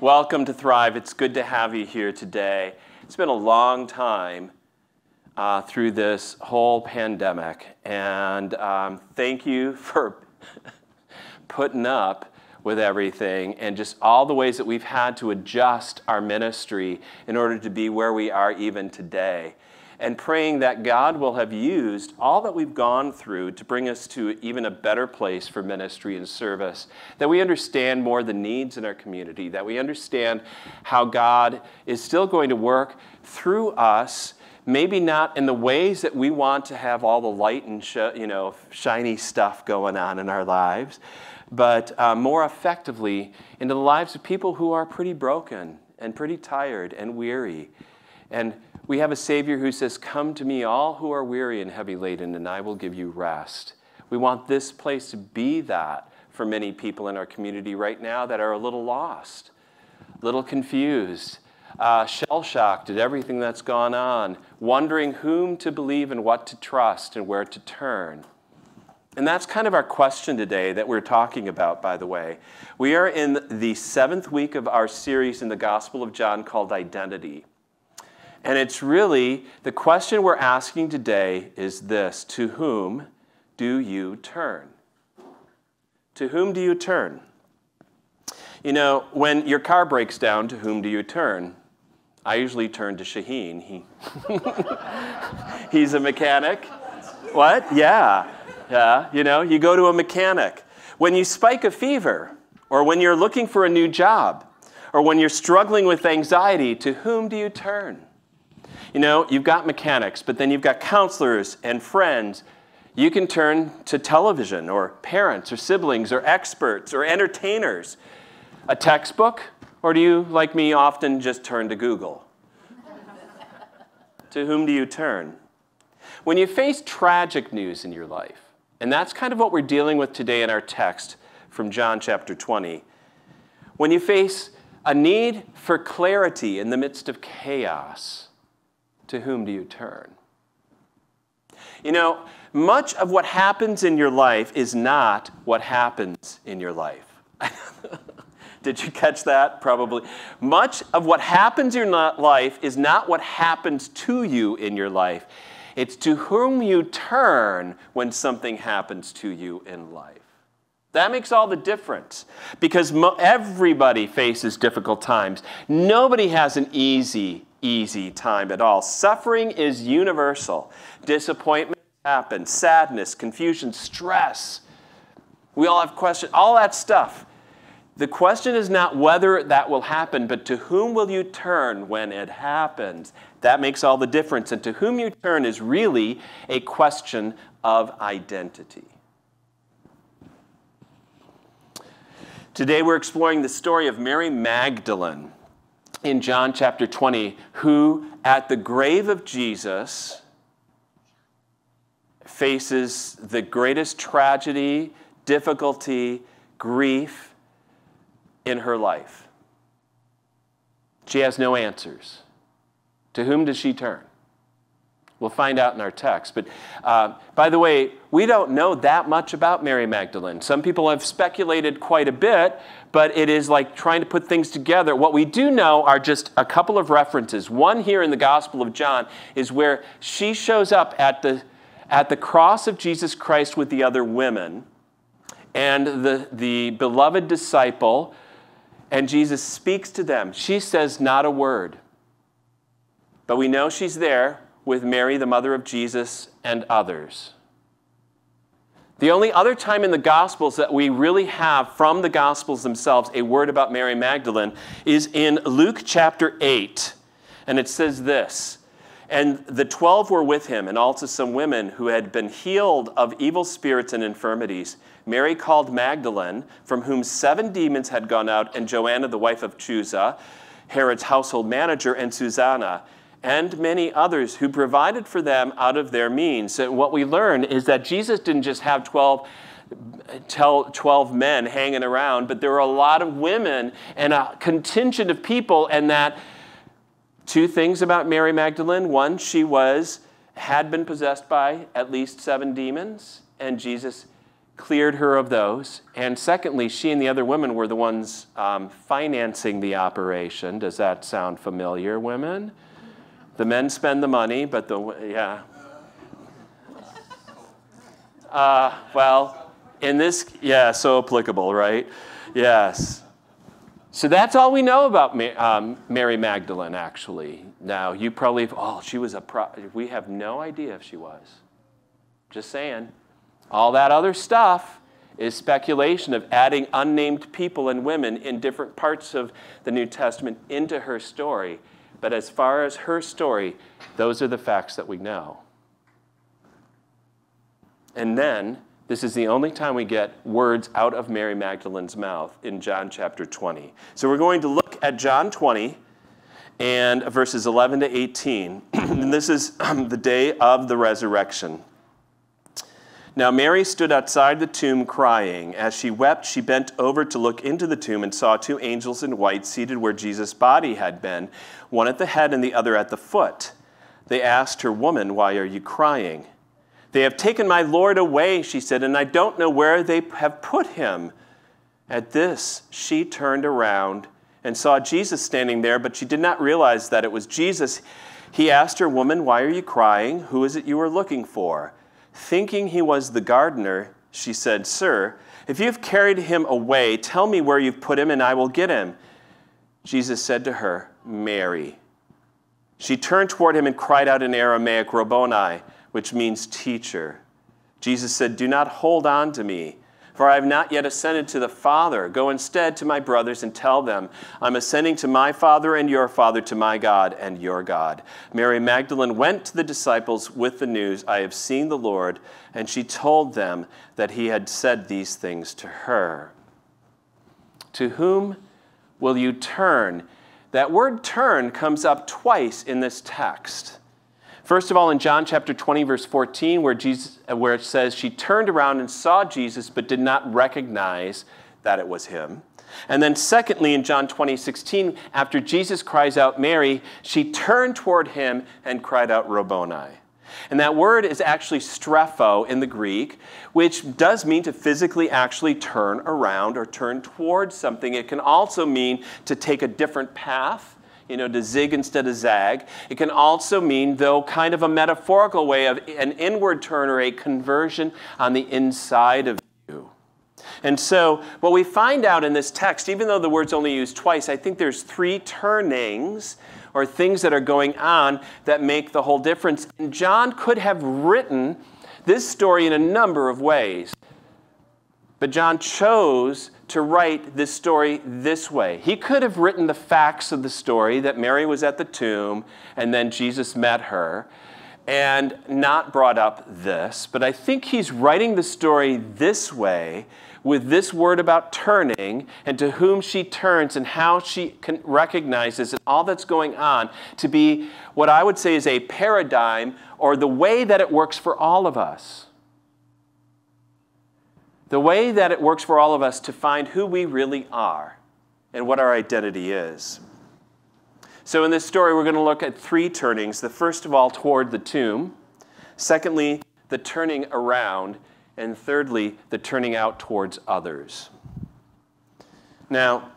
Welcome to Thrive. It's good to have you here today. It's been a long time through this whole pandemic, and thank you for putting up with everything and just all the ways that we've had to adjust our ministry in order to be where we are even today. And praying that God will have used all that we've gone through to bring us to even a better place for ministry and service, that we understand more the needs in our community, that we understand how God is still going to work through us, maybe not in the ways that we want to have all the light and shiny stuff going on in our lives, but more effectively into the lives of people who are pretty broken and pretty tired and weary. And we have a Savior who says, "Come to me, all who are weary and heavy laden, and I will give you rest." We want this place to be that for many people in our community right now that are a little lost, a little confused, shell-shocked at everything that's gone on, wondering whom to believe and what to trust and where to turn. And that's kind of our question today that we're talking about, by the way. We are in the 7th week of our series in the Gospel of John called Identity. And it's really, the question we're asking today is this: to whom do you turn? To whom do you turn? You know, when your car breaks down, to whom do you turn? I usually turn to Shaheen. He's a mechanic. What? Yeah. Yeah. You know, you go to a mechanic. When you spike a fever, or when you're looking for a new job, or when you're struggling with anxiety, to whom do you turn? You know, you've got mechanics, but then you've got counselors and friends. You can turn to television or parents or siblings or experts or entertainers. A textbook? Or do you, like me, often just turn to Google? To whom do you turn? When you face tragic news in your life, and that's kind of what we're dealing with today in our text from John chapter 20, when you face a need for clarity in the midst of chaos, to whom do you turn? You know, much of what happens in your life is not what happens in your life. Did you catch that? Probably. Much of what happens in your life is not what happens to you in your life. It's to whom you turn when something happens to you in life. That makes all the difference, because everybody faces difficult times. Nobody has an easy time at all. Suffering is universal. Disappointment happens, sadness, confusion, stress. We all have questions, all that stuff. The question is not whether that will happen, but to whom will you turn when it happens? That makes all the difference. And to whom you turn is really a question of identity. Today we're exploring the story of Mary Magdalene in John chapter 20, who at the grave of Jesus faces the greatest tragedy, difficulty, grief in her life. She has no answers. To whom does she turn? We'll find out in our text. But by the way, we don't know that much about Mary Magdalene. Some people have speculated quite a bit, but it is like trying to put things together. What we do know are just a couple of references. One here in the Gospel of John is where she shows up at the cross of Jesus Christ with the other women and the beloved disciple, and Jesus speaks to them. She says not a word, but we know she's there with Mary, the mother of Jesus, and others. The only other time in the Gospels that we really have from the Gospels themselves a word about Mary Magdalene is in Luke chapter 8. And it says this: "And the 12 were with him, and also some women who had been healed of evil spirits and infirmities. Mary called Magdalene, from whom 7 demons had gone out, and Joanna, the wife of Chusa, Herod's household manager, and Susanna, and many others who provided for them out of their means." So what we learn is that Jesus didn't just have 12 men hanging around, but there were a lot of women and a contingent of people, and that two things about Mary Magdalene. One, she had been possessed by at least 7 demons, and Jesus cleared her of those. And secondly, she and the other women were the ones financing the operation. Does that sound familiar, women? The men spend the money, but the, yeah. Well, in this, yeah, so applicable, right? Yes. So that's all we know about Mary Magdalene, actually. Now, you probably, oh, she was a we have no idea if she was. Just saying. All that other stuff is speculation of adding unnamed people and women in different parts of the New Testament into her story. But as far as her story, those are the facts that we know. And then, this is the only time we get words out of Mary Magdalene's mouth in John chapter 20. So we're going to look at John 20 and verses 11 to 18. And this is the day of the resurrection. Now Mary stood outside the tomb crying. As she wept, she bent over to look into the tomb and saw two angels in white seated where Jesus' body had been, one at the head and the other at the foot. They asked her, "Woman, why are you crying?" "They have taken my Lord away," she said, "and I don't know where they have put him." At this, she turned around and saw Jesus standing there, but she did not realize that it was Jesus. He asked her, "Woman, why are you crying? Who is it you are looking for?" Thinking he was the gardener, she said, "Sir, if you have carried him away, tell me where you've put him, and I will get him." Jesus said to her, "Mary." She turned toward him and cried out in Aramaic, "Rabboni," which means teacher. Jesus said, "Do not hold on to me, for I have not yet ascended to the Father. Go instead to my brothers and tell them, I'm ascending to my Father and your Father, to my God and your God." Mary Magdalene went to the disciples with the news, "I have seen the Lord," and she told them that he had said these things to her. To whom will you turn? That word "turn" comes up twice in this text. First of all, in John chapter 20, verse 14, where it says, she turned around and saw Jesus, but did not recognize that it was him. And then secondly, in John 20, 16, after Jesus cries out, "Mary," she turned toward him and cried out, "Rabboni." And that word is actually strepho in the Greek, which does mean to physically actually turn around or turn towards something. It can also mean to take a different path. You know, to zig instead of zag. It can also mean, though, kind of a metaphorical way of an inward turn or a conversion on the inside of you. And so what we find out in this text, even though the word's only used twice, I think there's three turnings or things that are going on that make the whole difference. And John could have written this story in a number of ways. But John chose to write this story this way. He could have written the facts of the story, that Mary was at the tomb and then Jesus met her, and not brought up this. But I think he's writing the story this way, with this word about turning, and to whom she turns and how she recognizes and all that's going on, to be what I would say is a paradigm, or the way that it works for all of us. The way that it works for all of us to find who we really are and what our identity is. So in this story, we're going to look at three turnings. The first of all, toward the tomb. Secondly, the turning around. And thirdly, the turning out towards others. Now,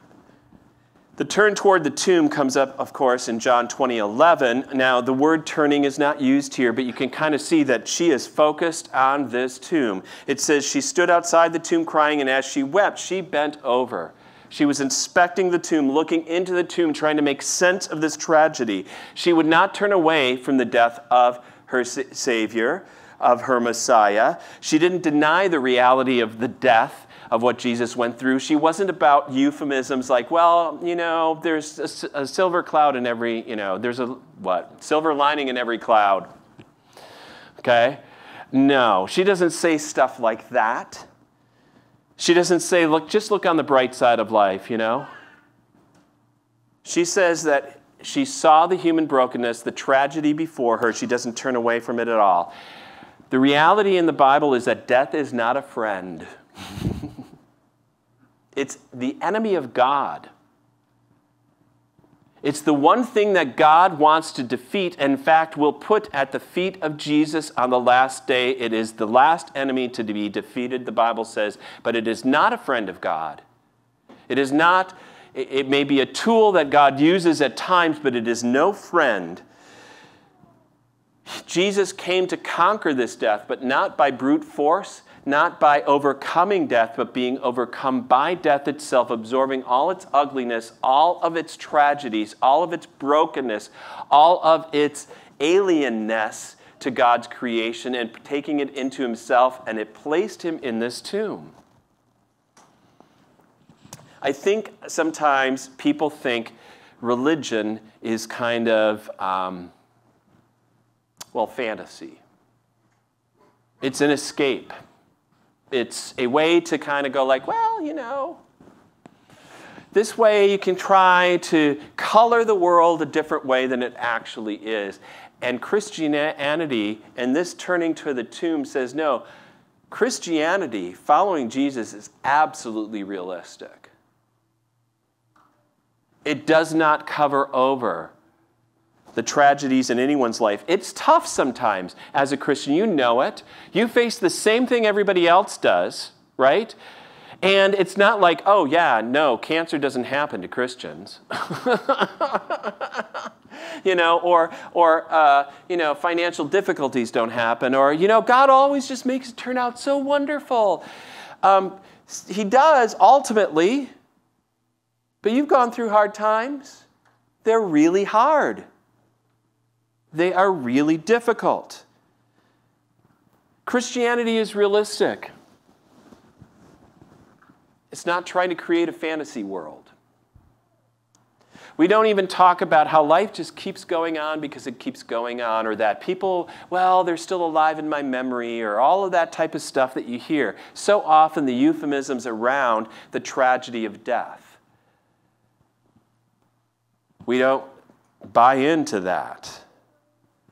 the turn toward the tomb comes up, of course, in John 20:11. Now, the word turning is not used here, but you can kind of see that she is focused on this tomb. It says, she stood outside the tomb crying, and as she wept, she bent over. She was inspecting the tomb, looking into the tomb, trying to make sense of this tragedy. She would not turn away from the death of her Savior, of her Messiah. She didn't deny the reality of the death of what Jesus went through. She wasn't about euphemisms like, well, you know, there's a silver cloud in every, you know, there's a, what? Silver lining in every cloud. Okay? No, she doesn't say stuff like that. She doesn't say, look, just look on the bright side of life, you know? She says that she saw the human brokenness, the tragedy before her. She doesn't turn away from it at all. The reality in the Bible is that death is not a friend. It's the enemy of God. It's the one thing that God wants to defeat, in fact, will put at the feet of Jesus on the last day. It is the last enemy to be defeated, the Bible says, but it is not a friend of God. It is not, it may be a tool that God uses at times, but it is no friend. Jesus came to conquer this death, but not by brute force, not by overcoming death, but being overcome by death itself, absorbing all its ugliness, all of its tragedies, all of its brokenness, all of its alienness to God's creation, and taking it into himself, and it placed him in this tomb. I think sometimes people think religion is kind of, fantasy. It's an escape. It's a way to kind of go like, well, you know, this way you can try to color the world a different way than it actually is. And Christianity, and this turning to the tomb, says no, Christianity, following Jesus, is absolutely realistic. It does not cover over the tragedies in anyone's life. It's tough sometimes as a Christian. You know it. You face the same thing everybody else does, right? And it's not like, oh, yeah, no, cancer doesn't happen to Christians. You know, or you know, financial difficulties don't happen. Or, you know, God always just makes it turn out so wonderful. He does ultimately, but you've gone through hard times. They're really hard. They are really difficult. Christianity is realistic. It's not trying to create a fantasy world. We don't even talk about how life just keeps going on because it keeps going on, or that people, well, they're still alive in my memory, or all of that type of stuff that you hear. So often the euphemisms around the tragedy of death. We don't buy into that.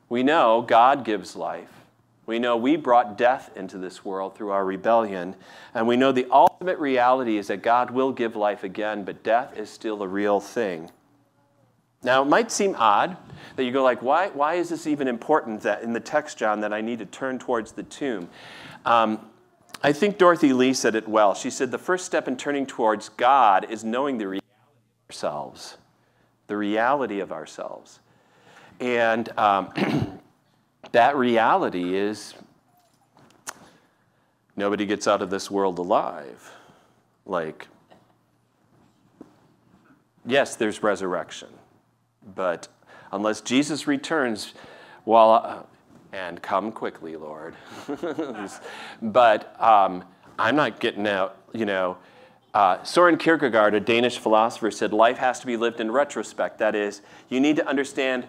We know God gives life. We know we brought death into this world through our rebellion. And we know the ultimate reality is that God will give life again, but death is still a real thing. Now, it might seem odd that you go like, why is this even important that in the text, John, that I need to turn towards the tomb? I think Dorothy Lee said it well. She said the first step in turning towards God is knowing the reality of ourselves. The reality of ourselves. And that reality is nobody gets out of this world alive. Like, yes, there's resurrection, but unless Jesus returns, and come quickly, Lord. But I'm not getting out, you know. Søren Kierkegaard, a Danish philosopher, said life has to be lived in retrospect. That is, you need to understand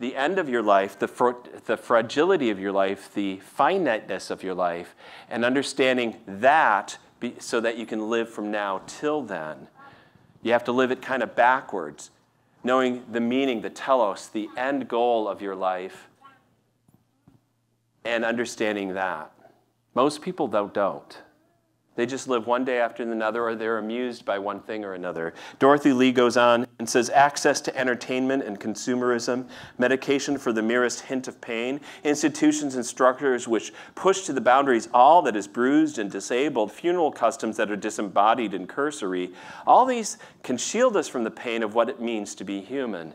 the end of your life, the fragility of your life, the finiteness of your life, and understanding that so that you can live from now till then. You have to live it kind of backwards, knowing the meaning, the telos, the end goal of your life, and understanding that. Most people, though, don't. They just live one day after another, or they're amused by one thing or another. Dorothy Lee goes on and says, access to entertainment and consumerism, medication for the merest hint of pain, institutions and structures which push to the boundaries all that is bruised and disabled, funeral customs that are disembodied and cursory, all these can shield us from the pain of what it means to be human.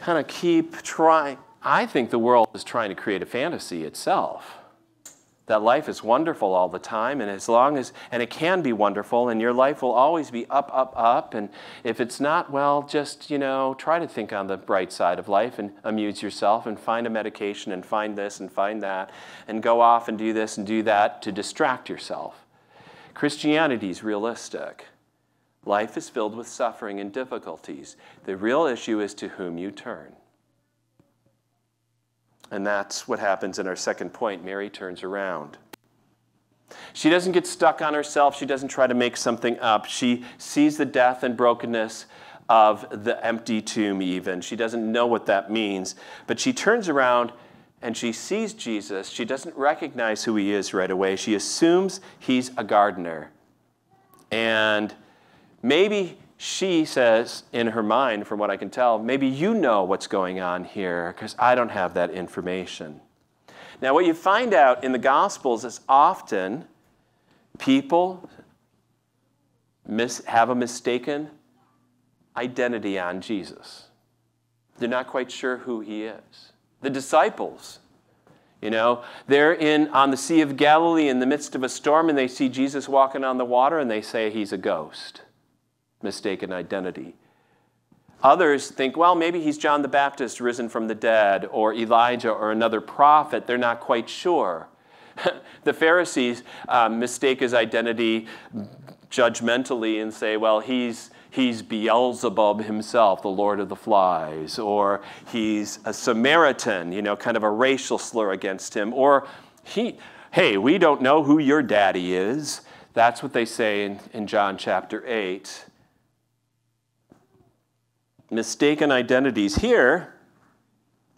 Kind of keep trying. I think the world is trying to create a fantasy itself. That life is wonderful all the time, and as long as, and it can be wonderful, and your life will always be up, up, up, and if it's not, well, just, you know, try to think on the bright side of life and amuse yourself and find a medication and find this and find that and go off and do this and do that to distract yourself. Christianity is realistic. Life is filled with suffering and difficulties. The real issue is to whom you turn. And that's what happens in our second point. Mary turns around. She doesn't get stuck on herself. She doesn't try to make something up. She sees the death and brokenness of the empty tomb even. She doesn't know what that means. But she turns around and she sees Jesus. She doesn't recognize who he is right away. She assumes he's a gardener. And maybe She says in her mind, from what I can tell, maybe you know what's going on here because I don't have that information. Now, what you find out in the Gospels is often people have a mistaken identity on Jesus. They're not quite sure who he is. The disciples, you know, they're on the Sea of Galilee in the midst of a storm, and they see Jesus walking on the water, and they say he's a ghost. Mistaken identity. Others think, well, maybe he's John the Baptist risen from the dead, or Elijah, or another prophet. They're not quite sure. The Pharisees mistake his identity judgmentally and say, well, he's Beelzebub himself, the Lord of the Flies, or he's a Samaritan, you know, kind of a racial slur against him, or hey, we don't know who your daddy is. That's what they say in John chapter 8. Mistaken identities. Here,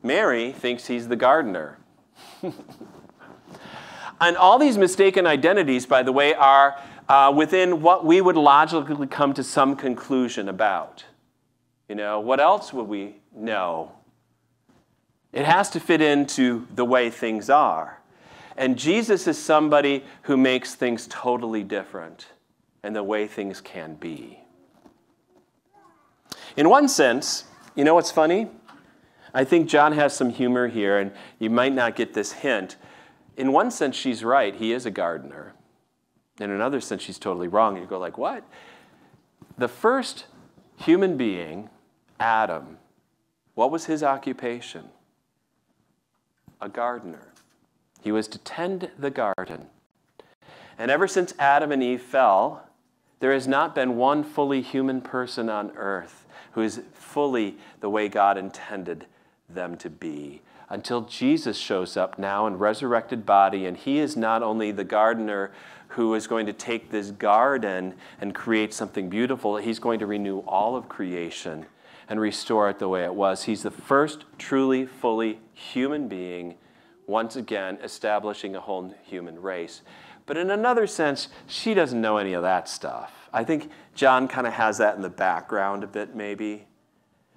Mary thinks he's the gardener. And all these mistaken identities, by the way, are within what we would logically come to some conclusion about. You know, what else would we know? It has to fit into the way things are. And Jesus is somebody who makes things totally different and the way things can be. In one sense, you know what's funny? I think John has some humor here, and you might not get this hint. In one sense, she's right. He is a gardener. In another sense, she's totally wrong. You go like, what? The first human being, Adam, what was his occupation? A gardener. He was to tend the garden. And ever since Adam and Eve fell, there has not been one fully human person on earth who is fully the way God intended them to be, until Jesus shows up now in resurrected body, and he is not only the gardener who is going to take this garden and create something beautiful, he's going to renew all of creation and restore it the way it was. He's the first truly, fully human being, once again establishing a whole human race. But in another sense, she doesn't know any of that stuff. I think John kind of has that in the background a bit, maybe.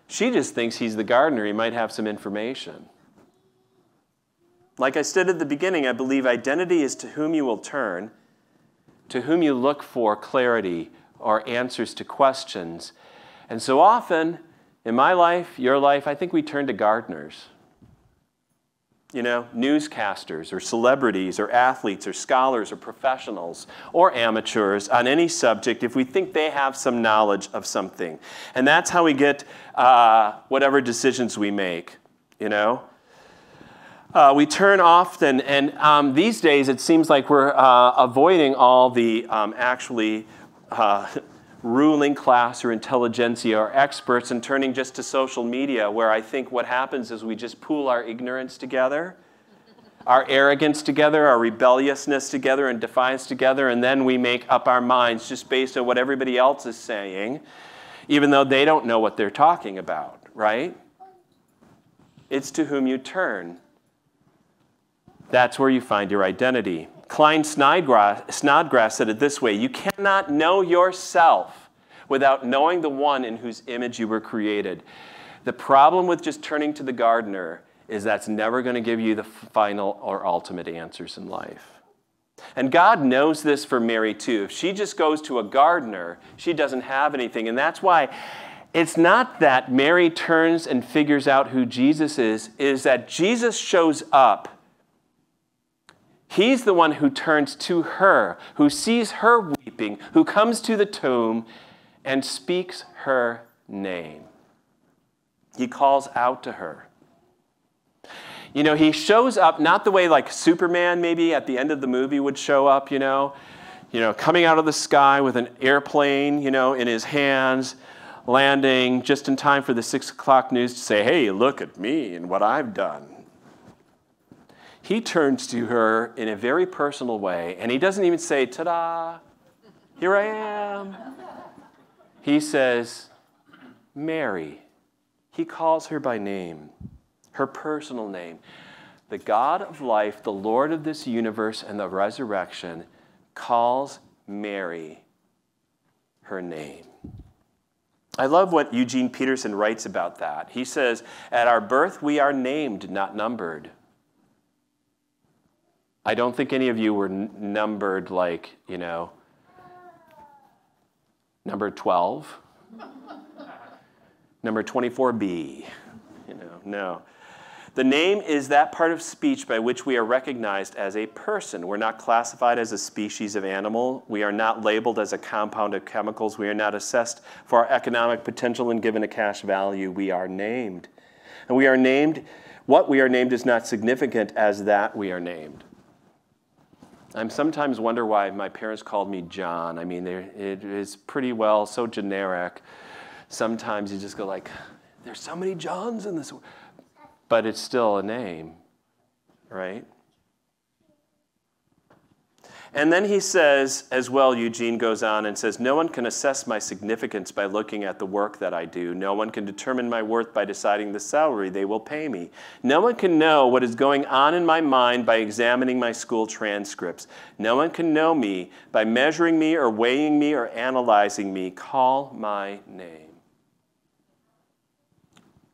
She just thinks he's the gardener. He might have some information. Like I said at the beginning, I believe identity is to whom you will turn, to whom you look for clarity or answers to questions. And so often, in my life, your life, I think we turn to gardeners. You know, newscasters or celebrities or athletes or scholars or professionals or amateurs on any subject if we think they have some knowledge of something. And that's how we get whatever decisions we make, you know. We turn often, and these days it seems like we're avoiding all the ruling class or intelligentsia or experts and turning just to social media, where I think what happens is we just pool our ignorance together, our arrogance together, our rebelliousness together, and defiance together, and then we make up our minds just based on what everybody else is saying, even though they don't know what they're talking about, right? It's to whom you turn. That's where you find your identity. Klein Snodgrass said it this way: you cannot know yourself without knowing the one in whose image you were created. The problem with just turning to the gardener is that's never going to give you the final or ultimate answers in life. And God knows this for Mary too. If she just goes to a gardener, she doesn't have anything. And that's why it's not that Mary turns and figures out who Jesus is that Jesus shows up. He's the one who turns to her, who sees her weeping, who comes to the tomb and speaks her name. He calls out to her. You know, he shows up not the way like Superman maybe at the end of the movie would show up, you know, coming out of the sky with an airplane, you know, in his hands, landing just in time for the 6 o'clock news to say, hey, look at me and what I've done. He turns to her in a very personal way, and he doesn't even say, ta-da, here I am. He says, Mary. He calls her by name, her personal name. The God of life, the Lord of this universe and the resurrection, calls Mary her name. I love what Eugene Peterson writes about that. He says, at our birth, we are named, not numbered. I don't think any of you were numbered like, you know, number 12, number 24B, you know, no. The name is that part of speech by which we are recognized as a person. We're not classified as a species of animal. We are not labeled as a compound of chemicals. We are not assessed for our economic potential and given a cash value. We are named. And we are named, what we are named is not significant as that we are named. I sometimes wonder why my parents called me John. I mean, it is pretty well so generic. Sometimes you just go like, there's so many Johns in this world. But it's still a name, right? And then he says, as well, Eugene goes on and says, no one can assess my significance by looking at the work that I do. No one can determine my worth by deciding the salary they will pay me. No one can know what is going on in my mind by examining my school transcripts. No one can know me by measuring me or weighing me or analyzing me. Call my name.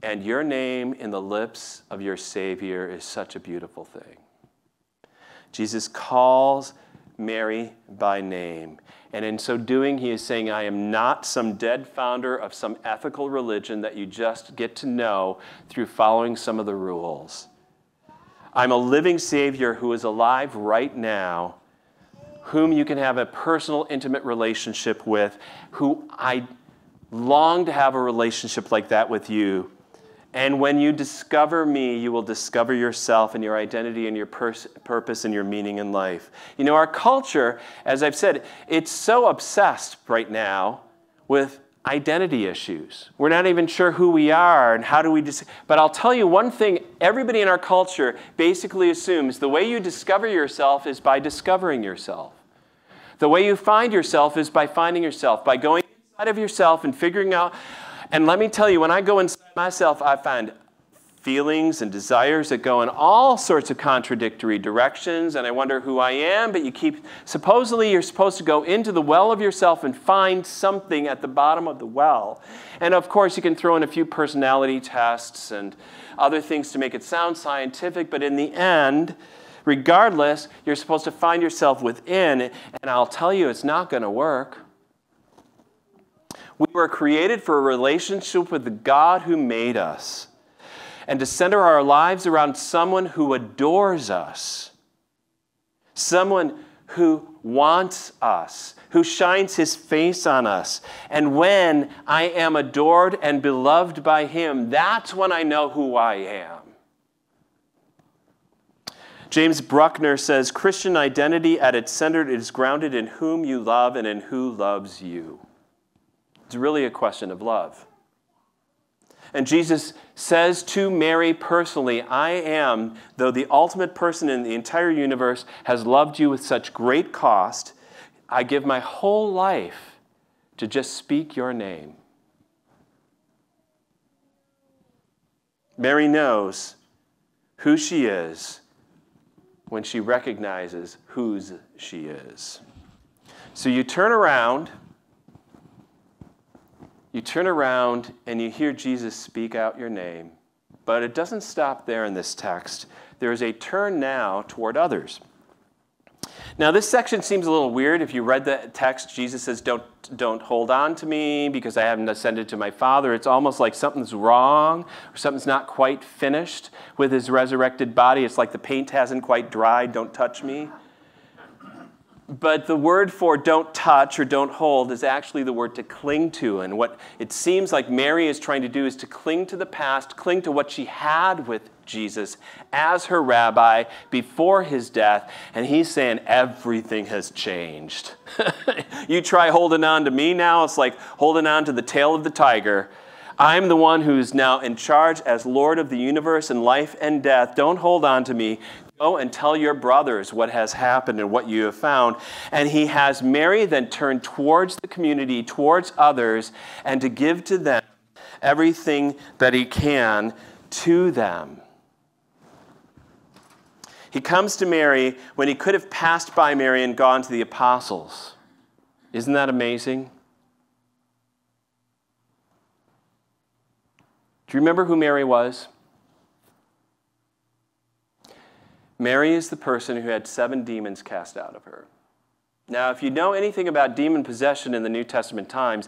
And your name in the lips of your Savior is such a beautiful thing. Jesus calls Mary by name. And in so doing, he is saying, I am not some dead founder of some ethical religion that you just get to know through following some of the rules. I'm a living Savior who is alive right now, whom you can have a personal, intimate relationship with, who I long to have a relationship like that with you. And when you discover me, you will discover yourself and your identity and your purpose and your meaning in life. You know, our culture, as I've said, it's so obsessed right now with identity issues. We're not even sure who we are and how do we but I'll tell you one thing, everybody in our culture basically assumes the way you discover yourself is by discovering yourself. The way you find yourself is by finding yourself, by going inside of yourself and figuring out. And let me tell you, when I go inside myself, I find feelings and desires that go in all sorts of contradictory directions, and I wonder who I am, but you keep, supposedly you're supposed to go into the well of yourself and find something at the bottom of the well. And of course, you can throw in a few personality tests and other things to make it sound scientific, but in the end, regardless, you're supposed to find yourself within, and I'll tell you, it's not going to work. We were created for a relationship with the God who made us and to center our lives around someone who adores us, someone who wants us, who shines his face on us. And when I am adored and beloved by him, that's when I know who I am. James Bruckner says, Christian identity at its center is grounded in whom you love and in who loves you. It's really a question of love. And Jesus says to Mary personally, I am, though the ultimate person in the entire universe has loved you with such great cost, I give my whole life to just speak your name. Mary knows who she is when she recognizes whose she is. So you turn around. You turn around and you hear Jesus speak out your name, but it doesn't stop there in this text. There is a turn now toward others. Now, this section seems a little weird. If you read the text, Jesus says, don't hold on to me because I haven't ascended to my Father. It's almost like something's wrong or something's not quite finished with his resurrected body. It's like the paint hasn't quite dried. Don't touch me. But the word for don't touch or don't hold is actually the word to cling to. And what it seems like Mary is trying to do is to cling to the past, cling to what she had with Jesus as her rabbi before his death. And he's saying everything has changed. You try holding on to me now, it's like holding on to the tail of the tiger. I'm the one who's now in charge as Lord of the universe and life and death. Don't hold on to me. Go and tell your brothers what has happened and what you have found. And he has Mary then turn towards the community, towards others, and to give to them everything that he can to them. He comes to Mary when he could have passed by Mary and gone to the apostles. Isn't that amazing? Do you remember who Mary was? Mary is the person who had 7 demons cast out of her. Now, if you know anything about demon possession in the New Testament times,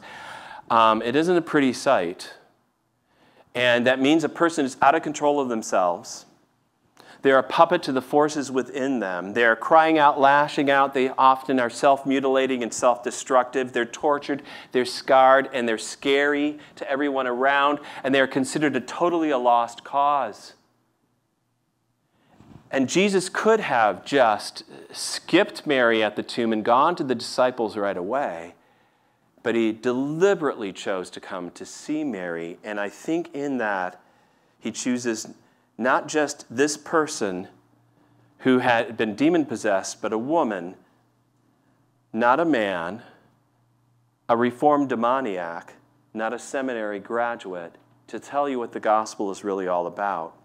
it isn't a pretty sight. And that means a person is out of control of themselves. They're a puppet to the forces within them. They're crying out, lashing out. They often are self-mutilating and self-destructive. They're tortured, they're scarred, and they're scary to everyone around, and they're considered totally a lost cause. And Jesus could have just skipped Mary at the tomb and gone to the disciples right away, but he deliberately chose to come to see Mary, and I think in that he chooses not just this person who had been demon-possessed, but a woman, not a man, a reformed demoniac, not a seminary graduate, to tell you what the gospel is really all about.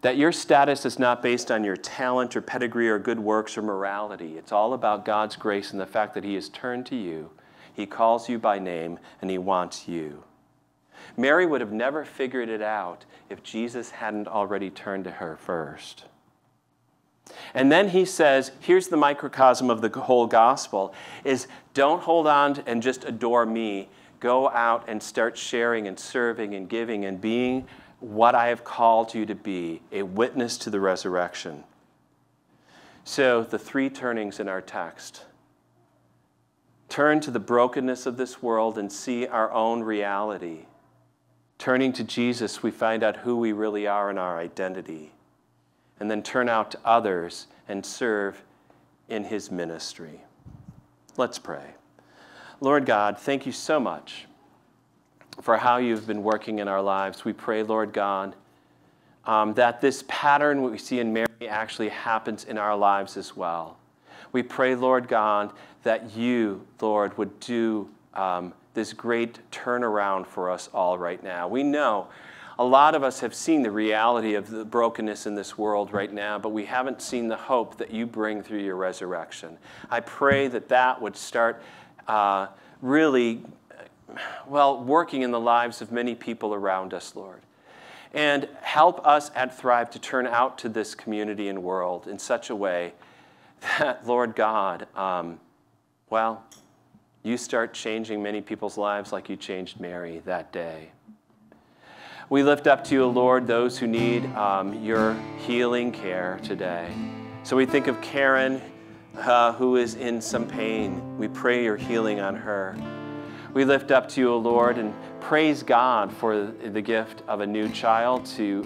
That your status is not based on your talent or pedigree or good works or morality. It's all about God's grace and the fact that he has turned to you. He calls you by name, and he wants you. Mary would have never figured it out if Jesus hadn't already turned to her first. And then he says, here's the microcosm of the whole gospel, is don't hold on and just adore me. Go out and start sharing and serving and giving and being what I have called you to be, a witness to the resurrection. So the 3 turnings in our text. Turn to the brokenness of this world and see our own reality. Turning to Jesus, we find out who we really are and our identity. And then turn out to others and serve in his ministry. Let's pray. Lord God, thank you so much for how you've been working in our lives. We pray, Lord God, that this pattern what we see in Mary actually happens in our lives as well. We pray, Lord God, that you, Lord, would do this great turnaround for us all right now. We know a lot of us have seen the reality of the brokenness in this world right now, but we haven't seen the hope that you bring through your resurrection. I pray that that would start really, well, working in the lives of many people around us, Lord. And help us at Thrive to turn out to this community and world in such a way that, Lord God, well, you start changing many people's lives like you changed Mary that day. We lift up to you, Lord, those who need your healing care today. So we think of Karen, who is in some pain. We pray your healing on her. We lift up to you, O Lord, and praise God for the gift of a new child to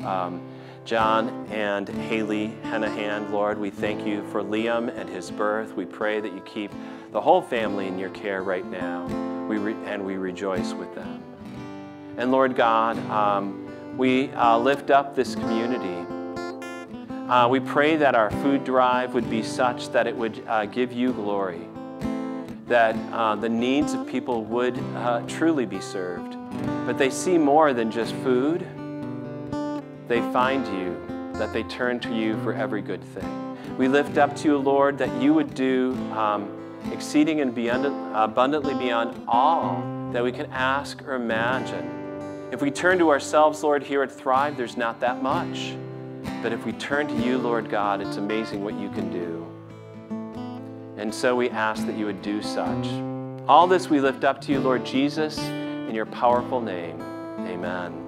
John and Haley Hennehan, Lord. We thank you for Liam and his birth. We pray that you keep the whole family in your care right now, and we rejoice with them. And Lord God, we lift up this community. We pray that our food drive would be such that it would give you glory, that the needs of people would truly be served. But they see more than just food. They find you, that they turn to you for every good thing. We lift up to you, Lord, that you would do exceeding and beyond, abundantly beyond all that we can ask or imagine. If we turn to ourselves, Lord, here at Thrive, there's not that much. But if we turn to you, Lord God, it's amazing what you can do. And so we ask that you would do such. All this we lift up to you, Lord Jesus, in your powerful name. Amen.